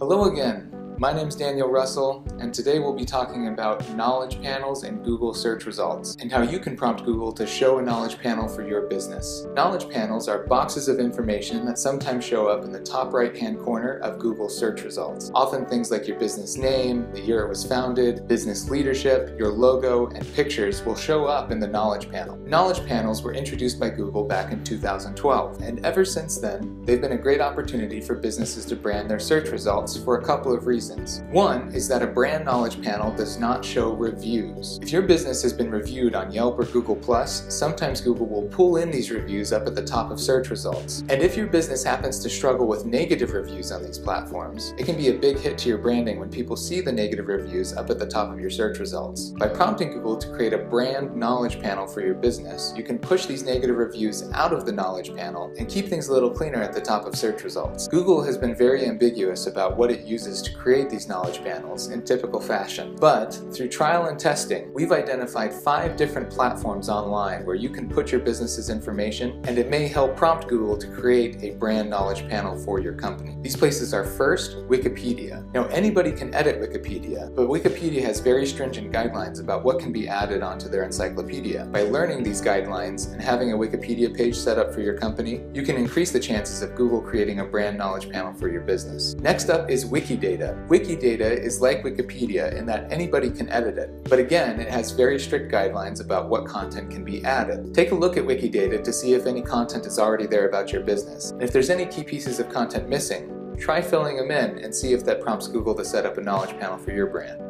Hello again, my name's Daniel Russell, and today we'll be talking about knowledge panels and Google search results, and how you can prompt Google to show a knowledge panel for your business. Knowledge panels are boxes of information that sometimes show up in the top right-hand corner of Google search results, often things like your business name, the year it was founded, business leadership, your logo, and pictures will show up in the knowledge panel. Knowledge panels were introduced by Google back in 2012, and ever since then, they've been a great opportunity for businesses to brand their search results for a couple of reasons. One is that a brand knowledge panel does not show reviews. If your business has been reviewed on Yelp or Google Plus, sometimes Google will pull in these reviews up at the top of search results. And if your business happens to struggle with negative reviews on these platforms, it can be a big hit to your branding when people see the negative reviews up at the top of your search results. By prompting Google to create a brand knowledge panel for your business, you can push these negative reviews out of the knowledge panel and keep things a little cleaner at the top of search results. Google has been very ambiguous about what it uses to create these knowledge panels in typical fashion. But through trial and testing, we've identified 5 different platforms online where you can put your business's information, and it may help prompt Google to create a brand knowledge panel for your company. These places are first, Wikipedia. Now, anybody can edit Wikipedia, but Wikipedia has very stringent guidelines about what can be added onto their encyclopedia. By learning these guidelines and having a Wikipedia page set up for your company, you can increase the chances of Google creating a brand knowledge panel for your business. Next up is Wikidata. Wikidata is like Wikipedia in that anybody can edit it, but again, it has very strict guidelines about what content can be added. Take a look at Wikidata to see if any content is already there about your business. And if there's any key pieces of content missing, try filling them in and see if that prompts Google to set up a knowledge panel for your brand.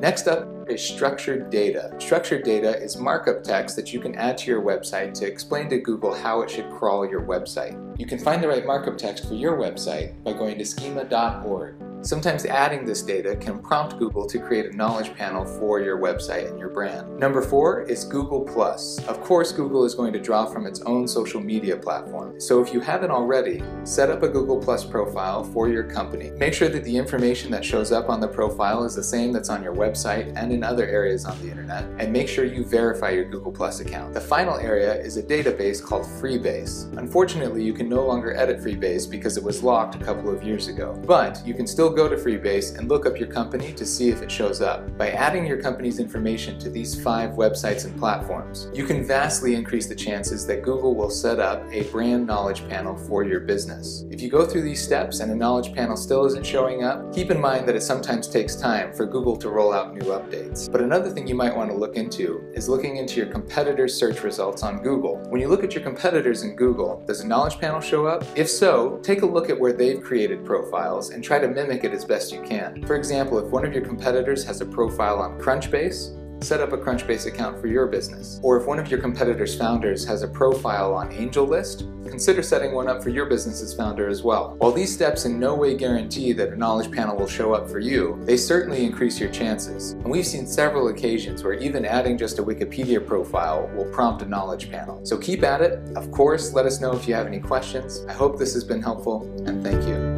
Next up is structured data. Structured data is markup text that you can add to your website to explain to Google how it should crawl your website. You can find the right markup text for your website by going to schema.org. Sometimes adding this data can prompt Google to create a knowledge panel for your website and your brand. Number 4 is Google Plus. Of course, Google is going to draw from its own social media platform. So if you haven't already, set up a Google Plus profile for your company. Make sure that the information that shows up on the profile is the same that's on your website and in other areas on the internet, and make sure you verify your Google Plus account. The final area is a database called Freebase. Unfortunately, you can no longer edit Freebase because it was locked a couple of years ago, but you can still go to Freebase and look up your company to see if it shows up. By adding your company's information to these 5 websites and platforms, you can vastly increase the chances that Google will set up a brand knowledge panel for your business. If you go through these steps and a knowledge panel still isn't showing up, keep in mind that it sometimes takes time for Google to roll out new updates. But another thing you might want to look into is looking into your competitors' search results on Google. When you look at your competitors in Google, does a knowledge panel show up? If so, take a look at where they've created profiles and try to mimic it as best you can. For example, if one of your competitors has a profile on Crunchbase, set up a Crunchbase account for your business. Or if one of your competitor's founders has a profile on AngelList, consider setting one up for your business's founder as well. While these steps in no way guarantee that a knowledge panel will show up for you, they certainly increase your chances. And we've seen several occasions where even adding just a Wikipedia profile will prompt a knowledge panel. So keep at it. Of course, let us know if you have any questions. I hope this has been helpful, and thank you.